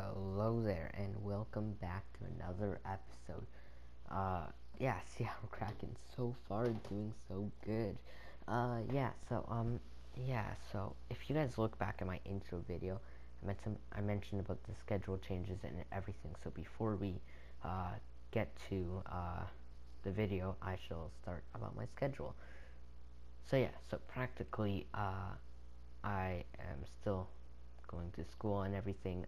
Hello there, and welcome back to another episode. Seattle Kraken so far doing so good. So if you guys look back at my intro video, I mentioned about the schedule changes and everything. So before we get to the video, I shall start about my schedule. So practically, I am still going to school and everything,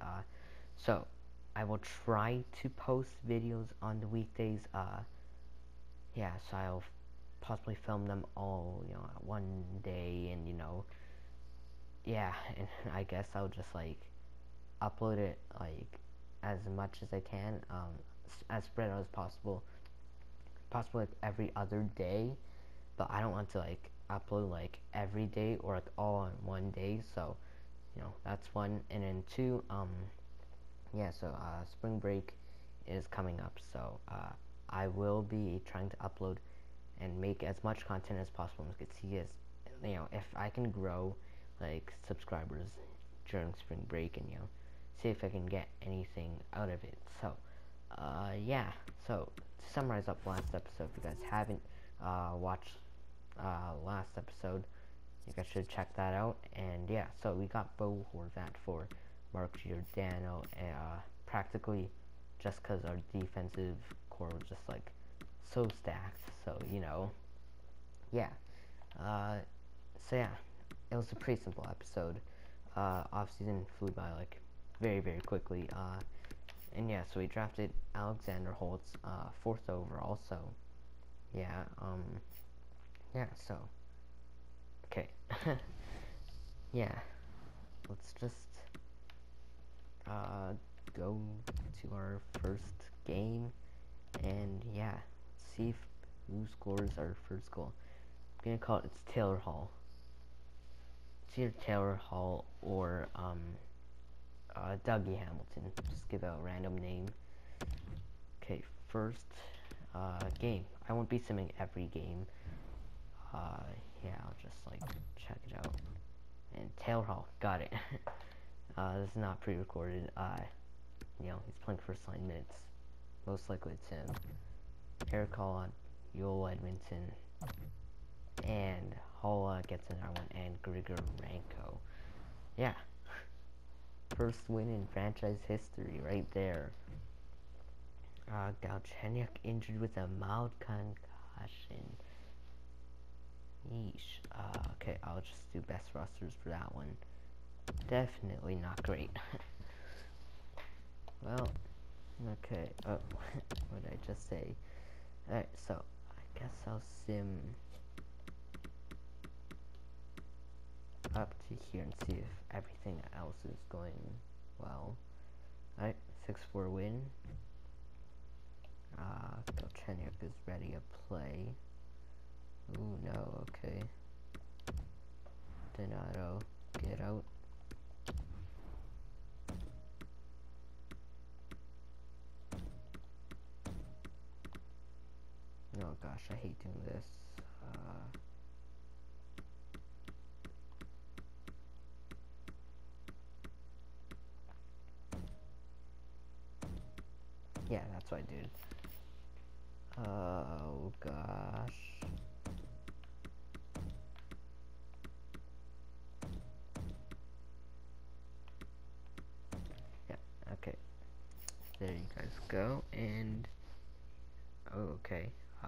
so I will try to post videos on the weekdays. So I'll possibly film them all, one day, and and I guess I'll just upload it as much as I can, as spread out as possible every other day. But I don't want to upload every day or all on one day, so that's one. And then two, spring break is coming up, so I will be trying to upload and make as much content as possible. As you can see, as if I can grow subscribers during spring break, and see if I can get anything out of it. So so to summarize up last episode, if you guys haven't watched last episode, you guys should check that out. And so we got Bo Horvat for Mark Giordano, practically just because our defensive core was just so stacked. So it was a pretty simple episode. Offseason flew by very, very quickly. So we drafted Alexander Holtz, 4th overall. So okay. Let's just go to our first game, and see who scores our first goal. I'm gonna call it, it's Taylor Hall. It's either Taylor Hall or Dougie Hamilton. Just give out a random name. Okay, first game. I won't be simming every game. I'll just check it out. And Taylor Hall, got it. This is not pre-recorded. He's playing first line minutes. Most likely it's him. Air call on Joel Edmondson. And Hall gets another one, and Grigorenko. First win in franchise history right there. Galchenyuk injured with a mild concussion. Yeesh. Okay, I'll just do best rosters for that one. Definitely not great. Well, okay. Oh, what did I just say? Alright, so I guess I'll sim up to here and see if everything else is going well. Alright, 6-4 win. Galchenyuk is ready to play. Ooh, no, okay. Donato, get out. Oh gosh, I hate doing this. That's what I did. Oh gosh. Okay, there you guys go. And okay, I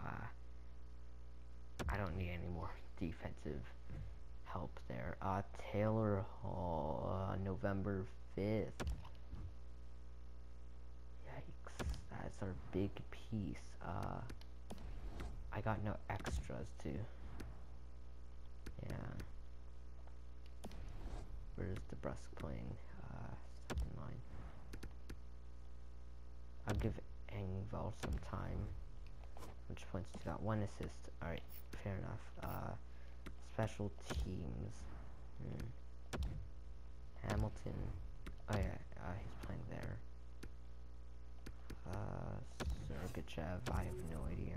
don't need any more defensive help there. Taylor Hall, November 5th. Yikes, that's our big piece. I got no extras too. Where's DeBrusk playing? Second line. I'll give Engvall some time. Which points to that? 1 assist. Alright, fair enough. Special teams. Hamilton. Oh yeah, he's playing there. Sergachev, I have no idea.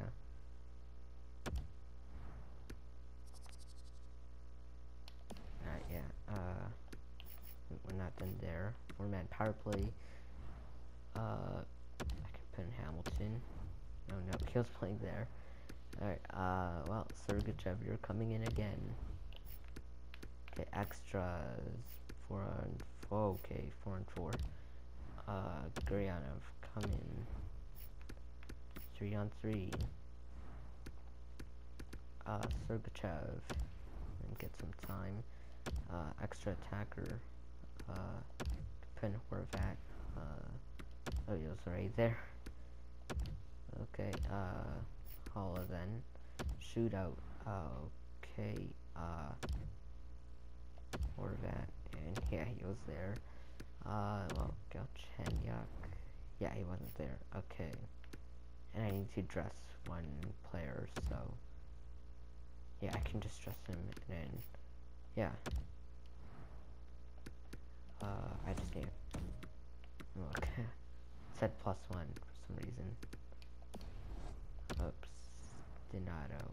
We're not done there. 4-man power play. I can put in Hamilton. Oh no, he was playing there. Alright, well, Sergachev, you're coming in again. Okay, extras. 4 on 4. Okay, 4 on 4. Garyanov, come in. 3 on 3. Sergachev, and get some time. Extra attacker. Penhorvat. Oh, he was right there. Okay, Hall then. Shootout. Okay, Horvat, and yeah, he was there. Well, Galchenyuk. Yeah, he wasn't there. Okay. And I need to dress one player, so yeah, I can just dress him, and then yeah. I just can't look. It said +1 for some reason. Oops. Donato.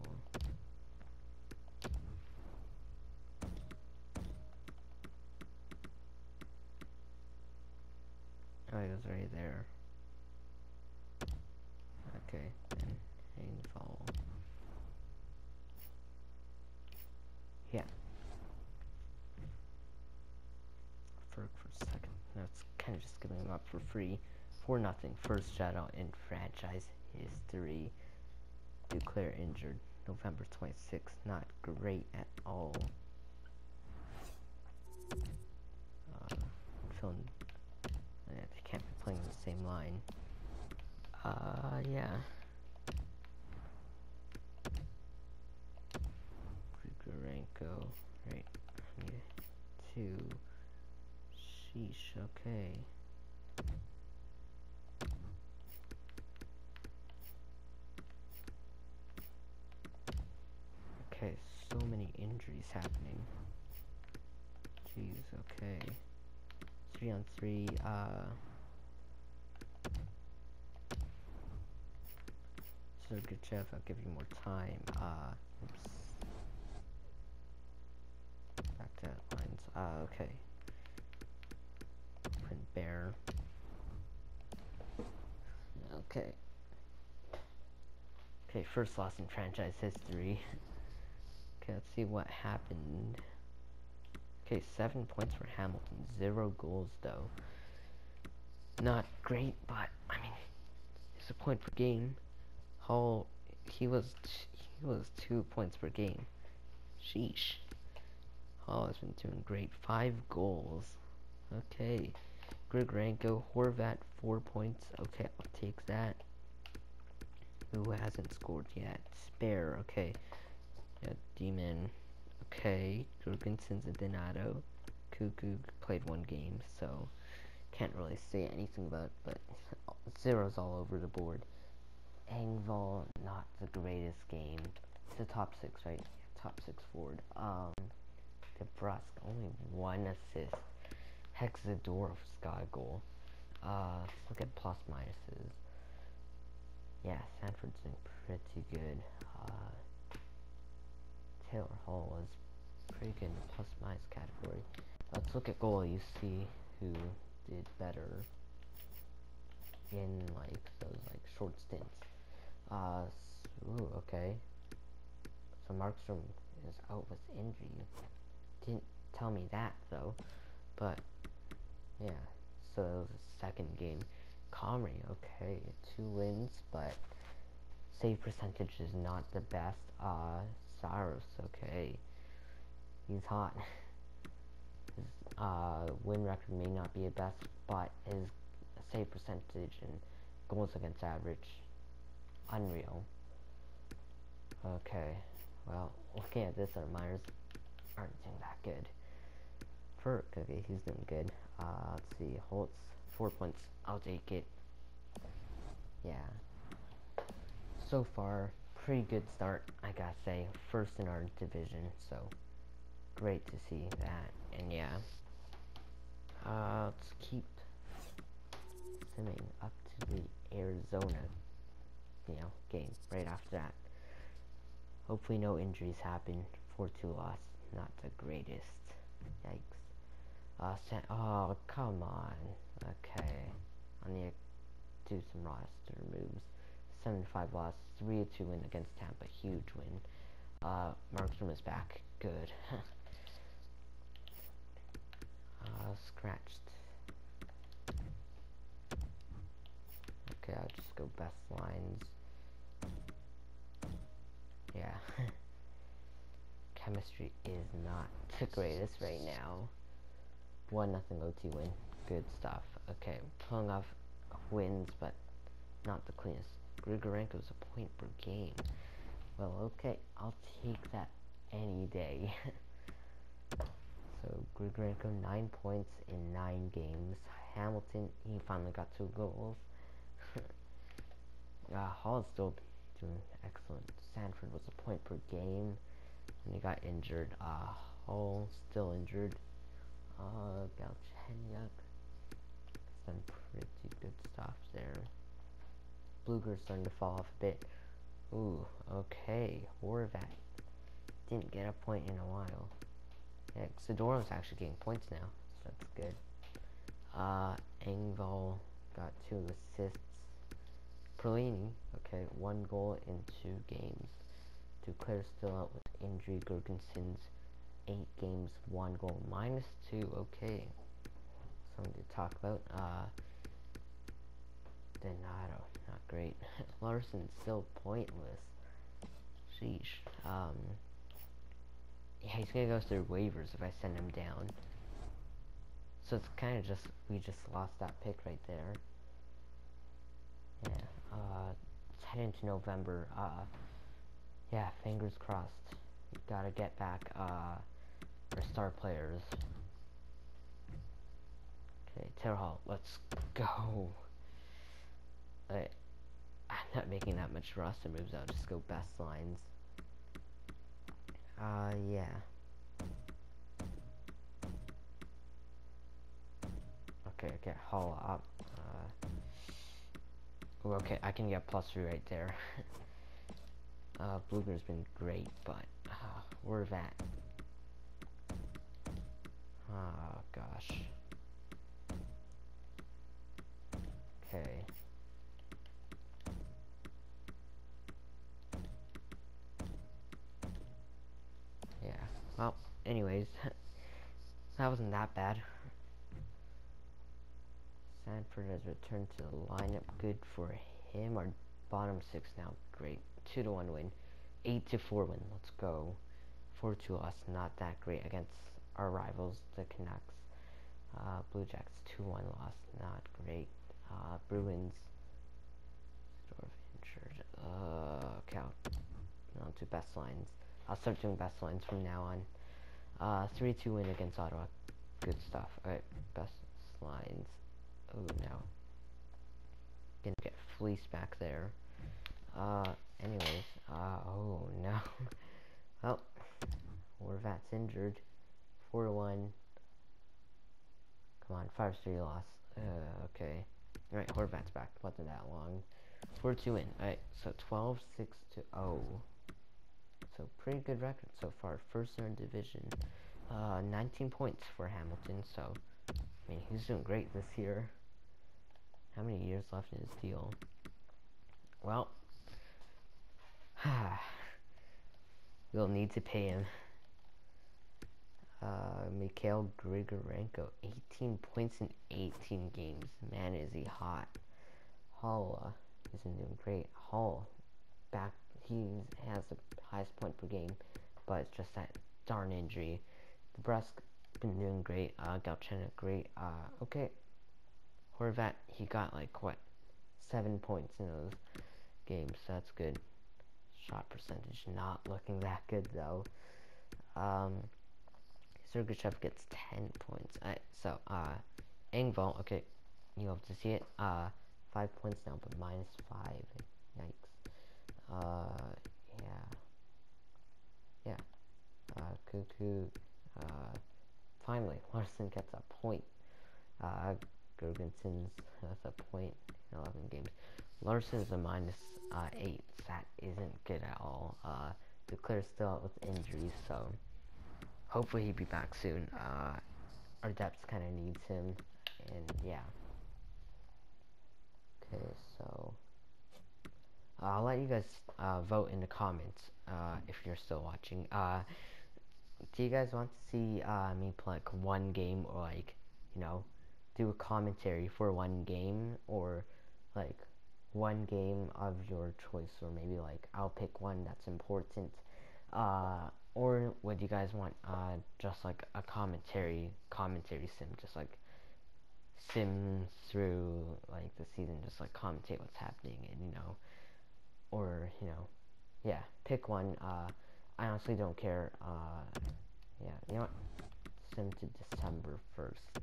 Oh, he was right there. Okay, then Engvall. Yeah. Ferg for second. That's kind of just giving him up for free. 4-0. First shutout in franchise history. Duclair injured. November 26th. Not great at all. Feeling. Yeah, they can't be playing the same line. Yeah. Grigorenko, right? Yeah. 2. Sheesh. Okay. Okay. So many injuries happening. Jeez. Okay. 3 on 3, Sergachev, I'll give you more time, oops, back to lines, okay, open bear, okay, okay, first loss in franchise history. Okay, let's see what happened. Okay, 7 points for Hamilton, 0 goals though. Not great, but I mean, it's a point per game. Hall, he was 2 points per game. Sheesh. Hall has been doing great, 5 goals. Okay, Grigorenko, Horvat, 4 points. Okay, I'll take that. Who hasn't scored yet? Spare. Okay, yeah, Demon. Okay, Gergenson's and Donato. Cuckoo played 1 game, so can't really say anything about it, but zeros all over the board. Engvall, not the greatest game. It's a top 6, right? Yeah, top 6 forward. DeBrusk, only 1 assist. Hexadorov's got a goal. Look at plus minuses. Yeah, Sanford's been pretty good. Taylor Hall is pretty good in the plus minus category. Let's look at goal. You see who did better in like those like short stints. Ooh, okay. So Markstrom is out with injury. Didn't tell me that though, but yeah. So that was the second game. Comrie, okay, 2 wins, but save percentage is not the best. Saros, okay, he's hot. His win record may not be the best, but his save percentage and goals against average, unreal. Okay, well, looking at this, our minors aren't doing that good. Ferg, okay, he's doing good. Let's see, Holtz, 4 points, I'll take it. Yeah. So far, pretty good start, I gotta say. First in our division, so great to see that. And yeah, let's keep simming up to the Arizona, you know, game right after that. Hopefully no injuries happen. 4-2 loss, not the greatest. Yikes. Oh, come on. Okay, on the do some roster moves. 7-5 loss, 3-2 win against Tampa, huge win. Markstrom is back, good. Scratched. Okay, I'll just go best lines. Yeah. Chemistry is not the greatest right now. 1-0 OT win. Good stuff. Okay, pulling off wins, but not the cleanest. Grigorenko's a point per game. Well, okay, I'll take that any day. So Grigorenko 9 points in 9 games. Hamilton, he finally got 2 goals. Hall's still doing excellent. Sanford was a point per game. And he got injured. Hall still injured. Galchenyuk. Some pretty good stuff there. Bluger's starting to fall off a bit. Ooh, okay. Horvat didn't get a point in a while. Yeah, Sidoro's actually getting points now, so that's good. Engvall got 2 assists. Perlini, okay, 1 goal in 2 games. Duclair's still out with injury. Gergenson's 8 games, 1 goal, -2. Okay, something to talk about. Donato, not great. Larson still pointless. Sheesh. Yeah, he's gonna go through waivers if I send him down. So it's kind of just we just lost that pick right there. Yeah. Let's head into November. Yeah, fingers crossed. We gotta get back our star players. Okay, Taylor Hall, let's go. Alright. I'm not making that much roster moves, I'll just go best lines. Yeah. Okay, get Hall up. Ooh, okay, I can get +3 right there. Bluger's been great, but Horvat. Oh gosh. Okay. Yeah. Well, anyways, that wasn't that bad. Sanford has returned to the lineup. Good for him. Our bottom 6 now. Great. 2-1 win. 8-4 win. Let's go. 4-2 loss. Not that great against our rivals, the Canucks. Blue Jacks 2-1 loss. Not great. Bruins. Okay. I'll do best lines. I'll start doing best lines from now on. 3-2 win against Ottawa. Good stuff. Alright. Best lines. Oh no. Gonna get fleeced back there. Anyways, oh no. Well, Horvat's injured. 4-1. Come on, 5-3 loss. Okay. Alright, Horvat's back. Wasn't that long. 4-2 win. Alright, so 12-6-0. So pretty good record so far. First in our division. 19 points for Hamilton, so I mean he's doing great this year. How many years left in his deal? Well, we'll need to pay him. Mikhail Grigorenko, 18 points in 18 games. Man, is he hot. Hall isn't doing great. Hall, back, he has the highest point per game, but it's just that darn injury. DeBrusk, been doing great. Galchenyuk, great. Okay. Horvat, he got like, what, 7 points in those games, so that's good. Shot percentage not looking that good though. Sergachev gets 10 points. Alright, so Engvall, okay, you have to see it. 5 points now, but -5. Yikes. Yeah. Cuckoo. Finally, Larson gets a point. Gergensen's that's a point in 11 games. Larson's a -8. That isn't good at all. Duclair's still out with injuries, so hopefully he'll be back soon. Our depth kind of needs him, and yeah. Okay, so I'll let you guys vote in the comments if you're still watching. Do you guys want to see me play like one game, or like, you know, do a commentary for one game, or like one game of your choice, or maybe like I'll pick one that's important, or would you guys want just like a commentary sim, just like sim through like the season, just like commentate what's happening, and you know, or you know, yeah, pick one. I honestly don't care. Yeah, you know what? Sim to December 1st.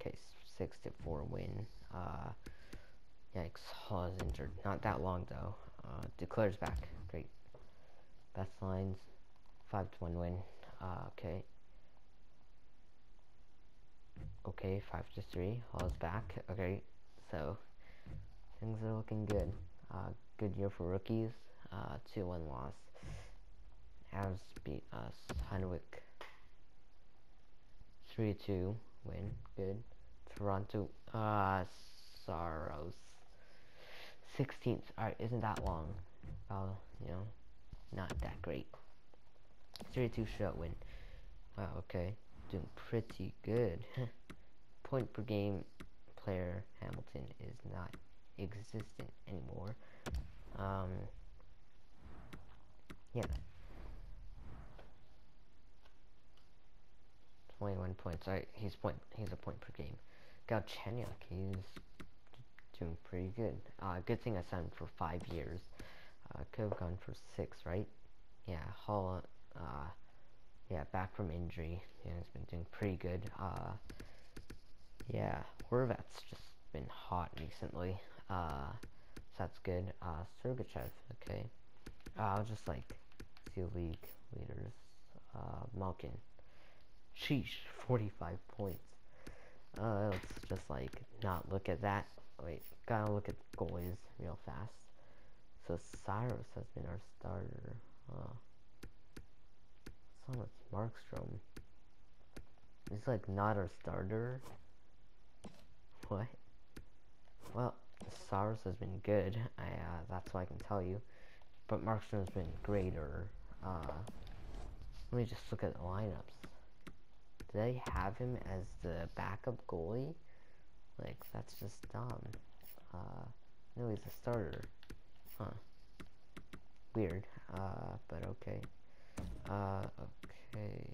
Okay, 6-4 win. Yikes, Hall is injured. Not that long though. Duclair's back. Great. Best lines. 5-1 win. Okay. Okay, 5-3. Hall's back. Okay, so things are looking good. Good year for rookies. 2-1 loss. Avs beat us. Hunwick. 3-2 win. Good. Toronto. Saros. 16th. Alright, isn't that long? You know, not that great. 3-2 shot win. Wow, okay. Doing pretty good. Point per game player Hamilton is not existent anymore. Yeah, 21 points. He's a point per game. Galchenyuk, he's doing pretty good. Good thing I signed for 5 years. Could have gone for 6, right? Yeah, Hall. Yeah, back from injury. Yeah, he's been doing pretty good. Yeah, Horvat's just been hot recently. So that's good. Sergachev, okay. I'll just like see league leaders. Malkin, sheesh, 45 points. Let's just like not look at that. Wait, gotta look at the goalies real fast. So Cyrus has been our starter. What's on with Markstrom? He's like not our starter. What? Well, Saros has been good, that's what I can tell you, but Markstrom's been greater. Let me just look at the lineups. Do they have him as the backup goalie? Like, that's just dumb. No, he's a starter. Huh. Weird, but okay. Okay.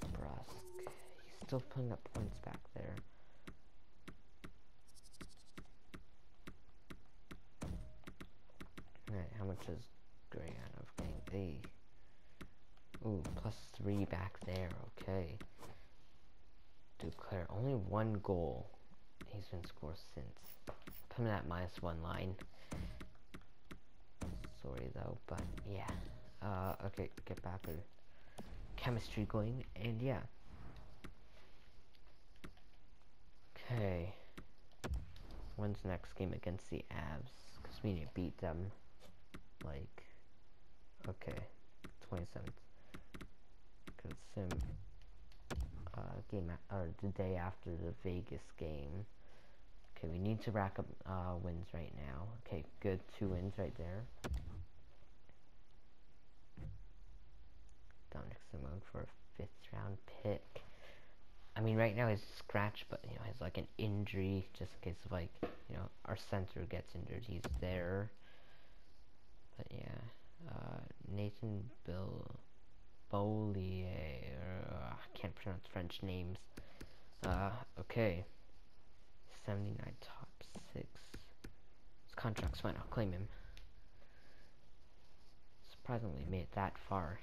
DeBrusk. He's still putting up points back there. Alright, how much is Garyanov getting? Ooh, +3 back there, okay. Duclair, only one goal he's been scored since. Put him at -1 line. Sorry though, but yeah. Okay, get back there. Chemistry going, and yeah. Okay. When's the next game against the Avs? Because we need to beat them. Like, okay, 27th. Because game or the day after the Vegas game. Okay, we need to rack up wins right now. Okay, good, 2 wins right there. Dominic Simone for a 5th-round pick. I mean, right now he's scratched, but you know, he's like an injury, just in case of like, you know, our center gets injured, he's there. But yeah, Nathan Beaulieu, I can't pronounce French names. Okay, 79 top 6. His contract's fine. I'll claim him. Surprisingly, made it that far.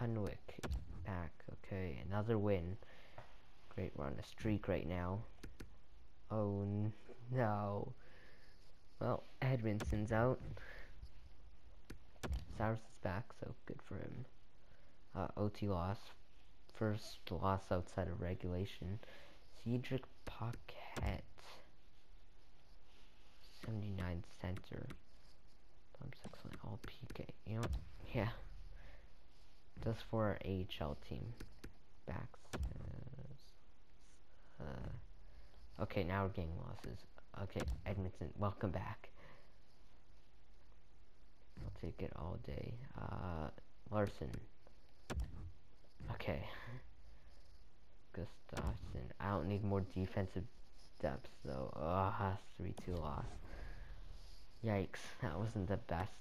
Hunwick back, okay, another win. Great, we're on a streak right now. Oh no. Well, Edmondson's out. Cyrus is back, so good for him. OT loss. First loss outside of regulation. Cedric Paquette. 79 center. I'm 6 on all PK. You know what? Yeah. That's for our AHL team. Backs. Okay, now we're getting losses. Okay, Edmondson, welcome back. I'll take it all day. Larson. Okay. Gustafsson. I don't need more defensive depth, though. Ah, 3-2 loss. Yikes, that wasn't the best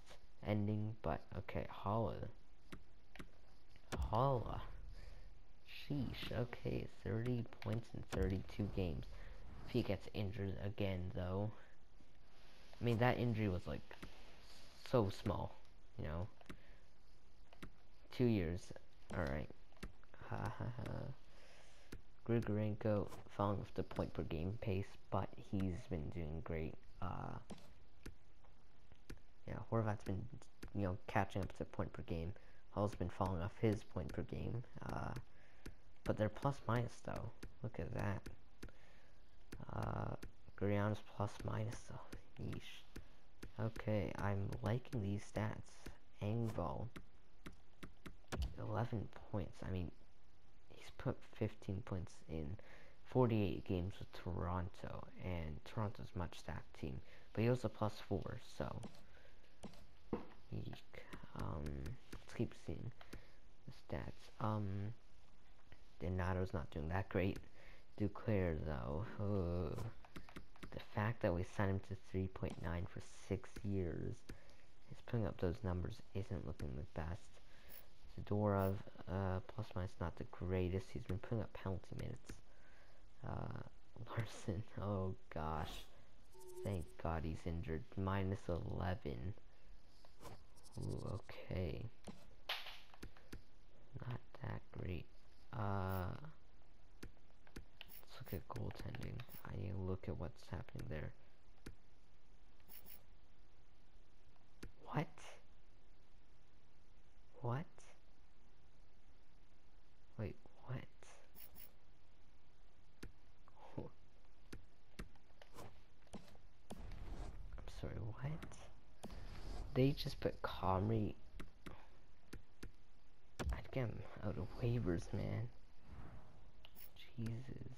ending, but okay. Holla. Sheesh, okay. 30 points in 32 games. If he gets injured again, though. I mean, that injury was, like, so small, you know. 2 years. Alright. Grigorenko falling off the point per game pace, but he's been doing great. Yeah, Horvat's been, you know, catching up to point per game. Hall's been falling off his point per game. But they're plus minus, though. Look at that. Garyanov's plus minus, though. Yeesh. Okay, I'm liking these stats. Engvall, 11 points. I mean, he's put 15 points in 48 games with Toronto, and Toronto's much stacked team. But he was a +4, so. Eek. Let's keep seeing the stats. Donato's not doing that great. Duclair, though. Oh. The fact that we signed him to 3.9 for 6 years, he's putting up those numbers, isn't looking the best. Zadorov, plus minus not the greatest. He's been putting up penalty minutes. Larson, oh gosh. Thank God he's injured. -11. Ooh, okay. Not that great. Let's look at goaltending. I need to look at what's happening there. What? Wait, what? Oh. I'm sorry, what? They just put Comrie. I'd get him out of waivers, man. Jesus.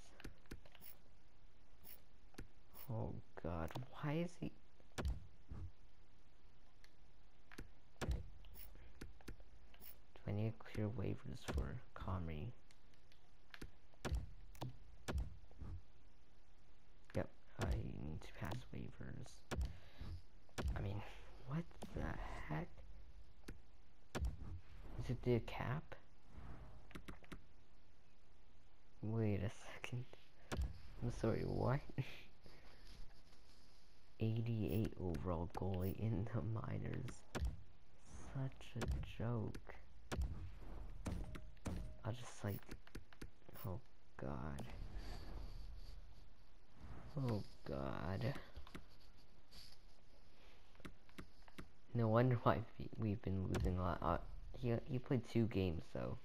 Oh God, why is he? Do I need to clear waivers for Comrie? Yep, I need to pass waivers. I mean, what the heck? Is it the cap? Wait a second. I'm sorry, what? 88 overall goalie in the minors. Such a joke. I'll just like, oh God. Oh God. No wonder why we've been losing a lot. He played 2 games, so.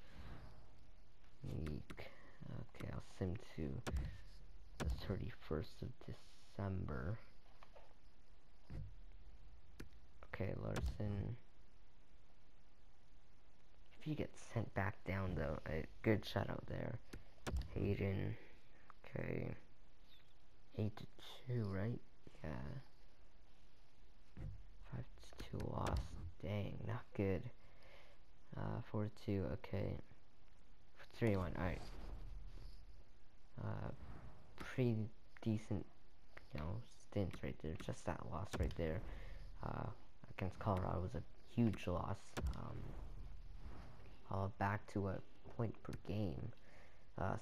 Eek. Okay, I'll sim to the 31st of December. Okay, Larson. If you get sent back down, though, a good shot out there. Hayden. Okay. 8-2, right? Yeah. 5-2 loss. Dang, not good. 4-2. Okay. 3-1. All right. Pretty decent, you know, stints right there. Just that loss right there. Against Colorado was a huge loss. Back to a point per game.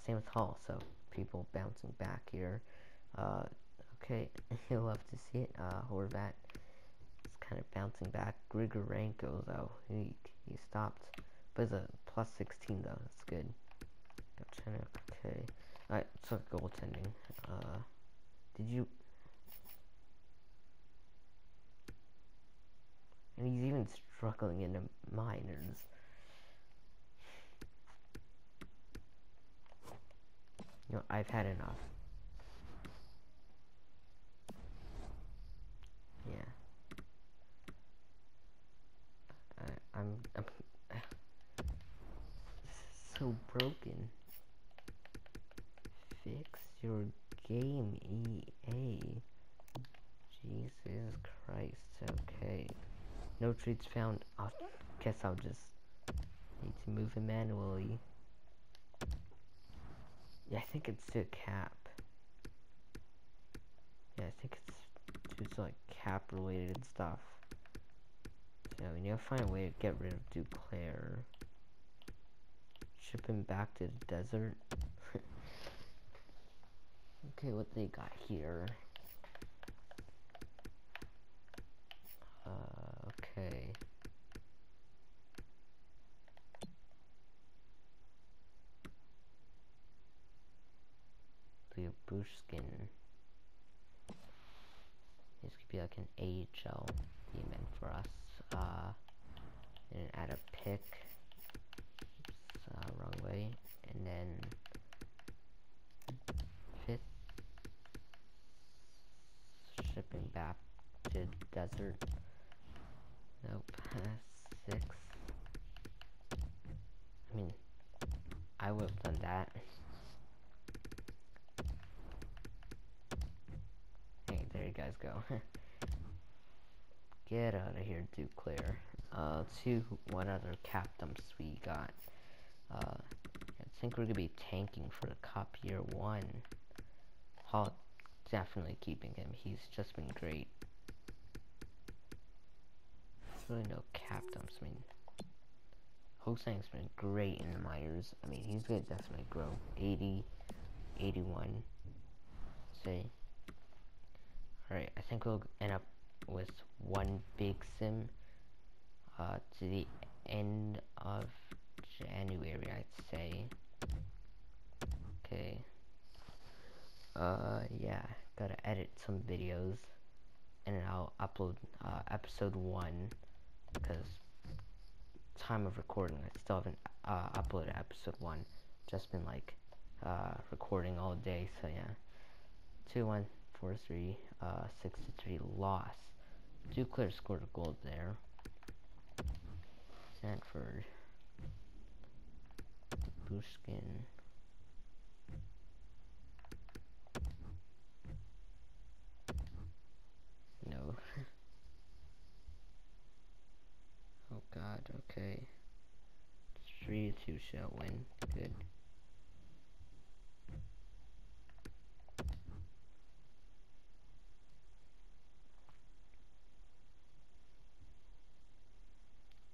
Same with Hall, so people bouncing back here. Okay, you'll love to see it. Horvat is kind of bouncing back. Grigorenko, though, he stopped. But it's a +16, though. That's good. Okay. Alright, so goaltending. Did you... And he's even struggling in the minors. You know, I've had enough. Yeah. so broken. Fix your game, EA. Jesus Christ, okay. No treats found. I guess I'll just need to move him manually. Yeah, I think it's to cap. Yeah, I think it's to like cap related stuff. So we need to find a way to get rid of Duclair. Ship him back to the desert. Okay, what they got here? Okay. Buskin. This could be like an AHL demon for us. And add a pick. Oops, wrong way. And then fifth, shipping back to the desert. Nope. Six. I mean, I would have done that. There you guys go. Get out of here, Duclair. 1 other cap dumps we got. I think we're gonna be tanking for the cup year 1. Hall, definitely keeping him. He's just been great. There's really no cap dumps. I mean, Hosang's been great in the minors. I mean, he's gonna definitely grow. 80, 81, say. Alright, I think we'll end up with 1 big sim to the end of January, I'd say. Okay. Yeah, gotta edit some videos, and then I'll upload episode 1, because time of recording, I still haven't uploaded episode 1. Just been like recording all day, so yeah. 2-1. 4-3, 6-3 loss. Duclair scored a goal there. Sanford. Bushkin. No. Oh god, okay. 3-2 shall win. Good.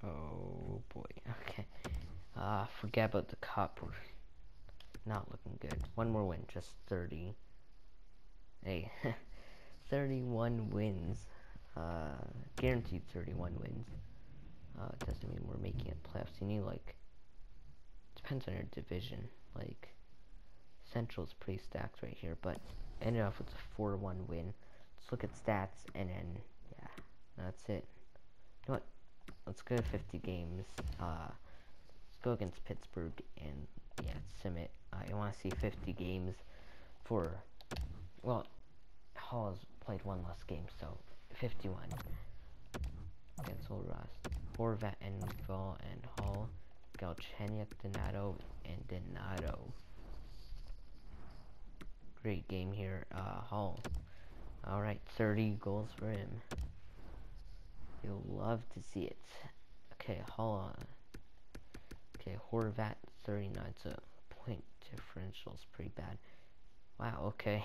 Oh boy, okay. Forget about the cup. We're not looking good. 1 more win, just 30. Hey, 31 wins. Guaranteed 31 wins. Doesn't mean we're making it playoffs. You need, like, depends on your division. Like, Central's pretty stacked right here, but ended off with a 4-1 win. Let's look at stats, and then, yeah, that's it. You know what? Let's go 50 games, let's go against Pittsburgh, and yeah, sim it. I want to see 50 games for, well, Hall has played 1 less game, so 51 against Old Ross. Horvat, Engvall, and Hall, Galchenyuk, Donato, and Donato. Great game here, Hall. Alright, 30 goals for him. You'll love to see it. Okay, hold on. Okay, Horvat 39, so point differential's pretty bad. Wow, okay.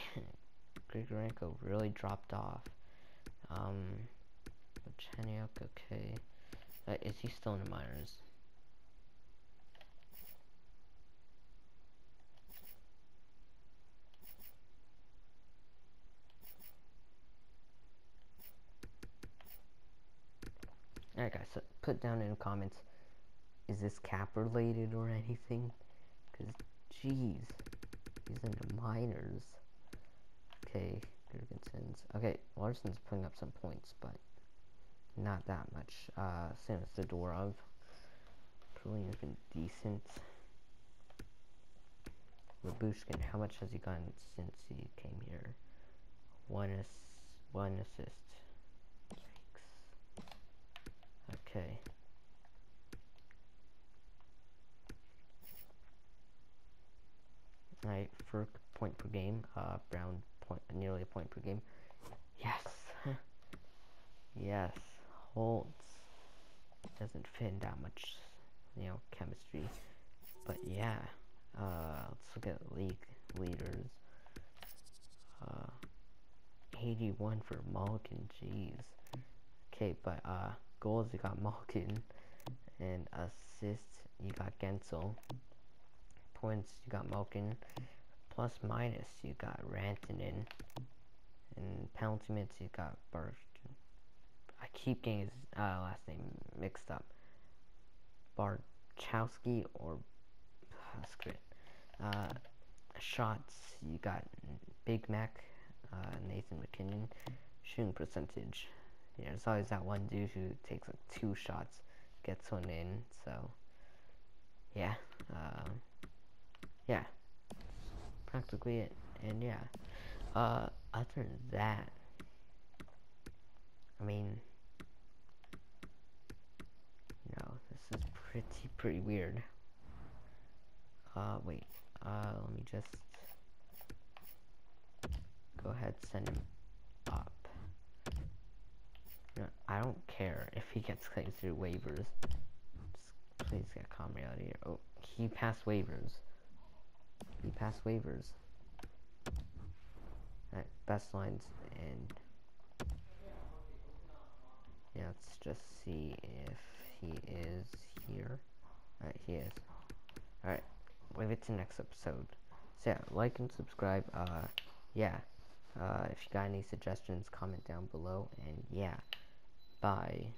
Grigorenko really dropped off. Chenyuk, okay. Is he still in the minors? Alright guys, so put down in the comments, is this cap related or anything? Because, jeez, he's in the minors. Okay, Gergensons. Okay, Larson's putting up some points, but not that much. Same as the door of. Perlina's been decent. Labushkin, how much has he gotten since he came here? 1 assist. Okay. right, for point per game. Brown nearly a point per game. Yes, yes. Holtz doesn't fit in that much, you know, chemistry. But yeah, let's look at league leaders. 81 for Malkin, jeez. Okay, but goals you got Malkin, and assists you got Gensel. Points you got Malkin, plus minus you got Rantanen, and penalty minutes you got Burch. I keep getting his last name mixed up. Barchowski or Huskrit. Shots you got Big Mac, Nathan McKinnon. Shooting percentage, yeah, there's always that one dude who takes like 2 shots, gets one in. So yeah, yeah, practically it. And yeah, other than that, I mean, you know, this is pretty weird. Wait, let me just go ahead, send him up. No, I don't care if he gets claims through waivers. Just please get Comrie out of here. Oh, he passed waivers. He passed waivers. Alright, best lines, and yeah, let's just see if he is here. Alright, he is. Alright, wait it to next episode. So yeah, like and subscribe. Yeah, if you got any suggestions, comment down below, and yeah, bye.